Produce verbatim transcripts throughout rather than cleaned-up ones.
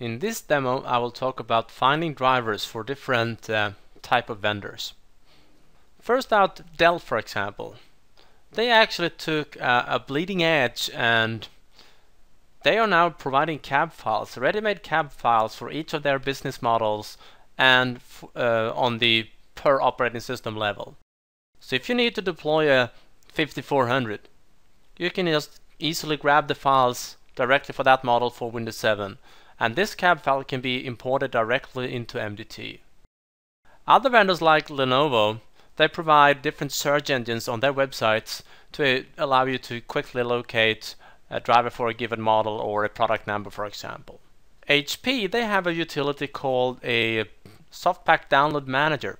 In this demo, I will talk about finding drivers for different uh, type of vendors. First out, Dell, for example. They actually took uh, a bleeding edge, and they are now providing C A B files, ready-made C A B files for each of their business models and f uh, on the per operating system level. So if you need to deploy a fifty-four hundred, you can just easily grab the files directly for that model for Windows seven, and this C A B file can be imported directly into M D T. Other vendors like Lenovo, they provide different search engines on their websites to allow you to quickly locate a driver for a given model or a product number, for example. H P, they have a utility called a Softpack Download Manager,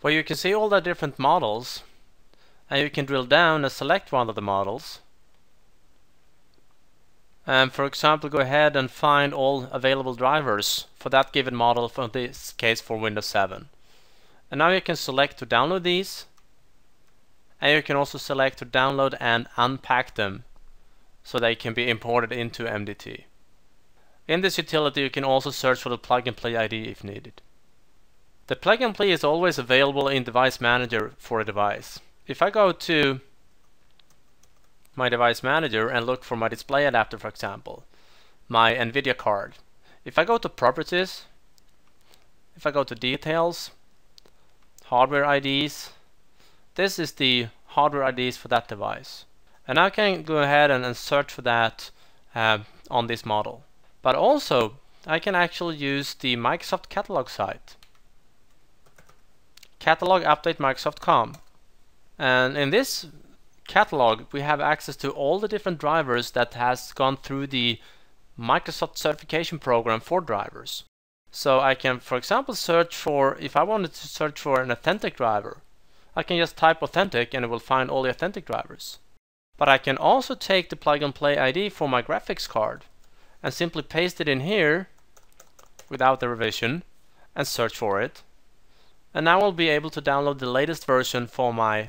where you can see all the different models, and you can drill down and select one of the models. And for example, go ahead and find all available drivers for that given model, for this case for Windows seven. And now you can select to download these, and you can also select to download and unpack them so they can be imported into M D T. In this utility, you can also search for the plug and play I D if needed. The plug and play is always available in Device Manager for a device. If I go to my device manager and look for my display adapter, for example, my NVIDIA card. If I go to properties, if I go to details, hardware I Ds, this is the hardware I Ds for that device. And I can go ahead and, and search for that uh, on this model. But also, I can actually use the Microsoft catalog site, catalog update microsoft dot com. And in this catalog, we have access to all the different drivers that has gone through the Microsoft certification program for drivers. So I can, for example, search for, if I wanted to search for an authentic driver, I can just type authentic and it will find all the authentic drivers. But I can also take the plug and play I D for my graphics card and simply paste it in here without the revision and search for it. And now I'll be able to download the latest version for my,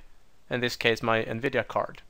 in this case, my NVIDIA card.